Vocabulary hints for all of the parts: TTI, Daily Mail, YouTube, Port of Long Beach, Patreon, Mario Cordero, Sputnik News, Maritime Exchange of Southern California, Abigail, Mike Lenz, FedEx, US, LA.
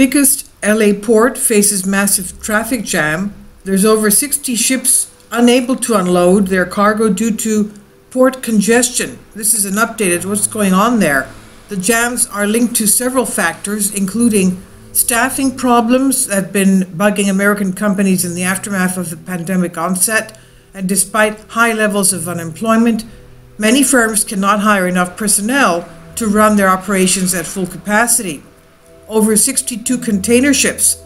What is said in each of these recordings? biggest LA port faces massive traffic jam. There's over 60 ships unable to unload their cargo due to port congestion. This is an update on what's going on there. The jams are linked to several factors, including staffing problems that have been bugging American companies in the aftermath of the pandemic onset, and despite high levels of unemployment, many firms cannot hire enough personnel to run their operations at full capacity. Over 62 container ships,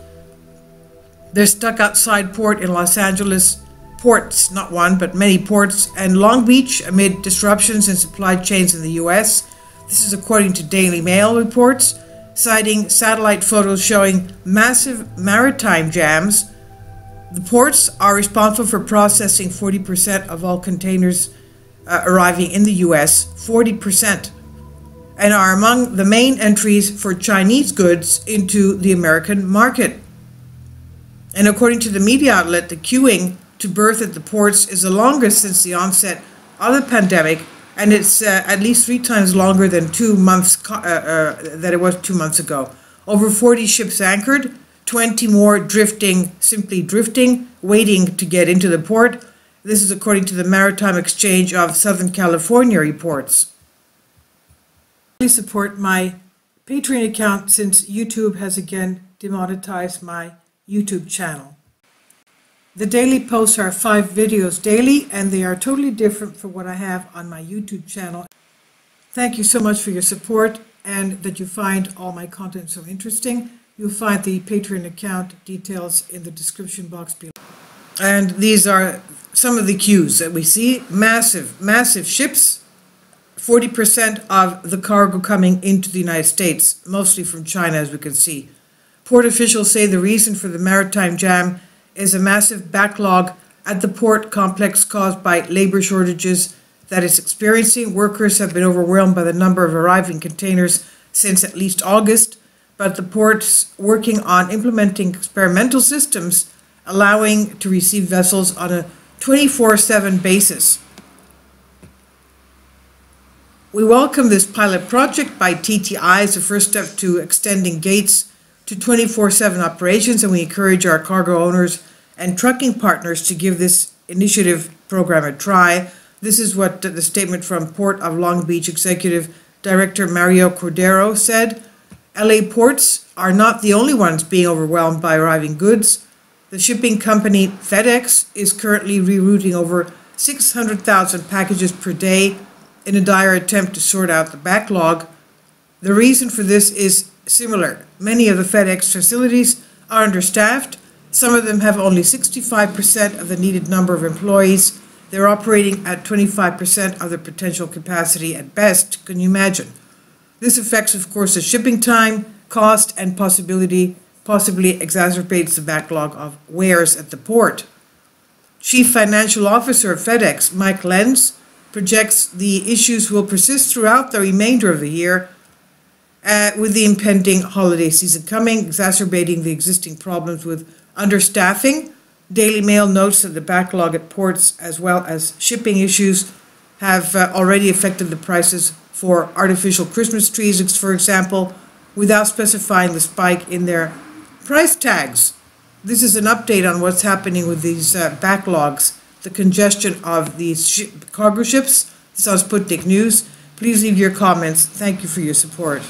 they're stuck outside port in Los Angeles ports, not one, but many ports, and Long Beach amid disruptions in supply chains in the U.S. This is according to Daily Mail reports, citing satellite photos showing massive maritime jams. The ports are responsible for processing 40% of all containers arriving in the U.S., 40%, and are among the main entries for Chinese goods into the American market. And according to the media outlet, the queuing to berth at the ports is the longest since the onset of the pandemic, and it's at least 3 times longer than 2 months that it was 2 months ago. Over 40 ships anchored, 20 more drifting, simply drifting, waiting to get into the port. This is according to the Maritime Exchange of Southern California reports. Please support my Patreon account since YouTube has again demonetized my YouTube channel. The daily posts are 5 videos daily, and they are totally different from what I have on my YouTube channel. Thank you so much for your support and that you find all my content so interesting. You'll find the Patreon account details in the description box below. And these are some of the queues that we see. Massive, massive ships, 40% of the cargo coming into the United States, mostly from China, as we can see. Port officials say the reason for the maritime jam is a massive backlog at the port complex caused by labor shortages that it's experiencing. Workers have been overwhelmed by the number of arriving containers since at least August, but the port's working on implementing experimental systems allowing to receive vessels on a 24/7 basis. We welcome this pilot project by TTI as the first step to extending gates to 24/7 operations, and we encourage our cargo owners and trucking partners to give this initiative program a try. This is what the statement from Port of Long Beach Executive Director Mario Cordero said. LA ports are not the only ones being overwhelmed by arriving goods. The shipping company FedEx is currently rerouting over 600,000 packages per day in a dire attempt to sort out the backlog. The reason for this is similar. Many of the FedEx facilities are understaffed. Some of them have only 65% of the needed number of employees. They're operating at 25% of their potential capacity at best. Can you imagine? This affects, of course, the shipping time, cost, and possibly exacerbates the backlog of wares at the port. Chief Financial Officer of FedEx, Mike Lenz, projects the issues will persist throughout the remainder of the year, with the impending holiday season coming, exacerbating the existing problems with understaffing. Daily Mail notes that the backlog at ports, as well as shipping issues, have already affected the prices for artificial Christmas trees, for example, without specifying the spike in their price tags. This is an update on what's happening with these backlogs, the congestion of these cargo ships. This is on Sputnik News. Please leave your comments. Thank you for your support.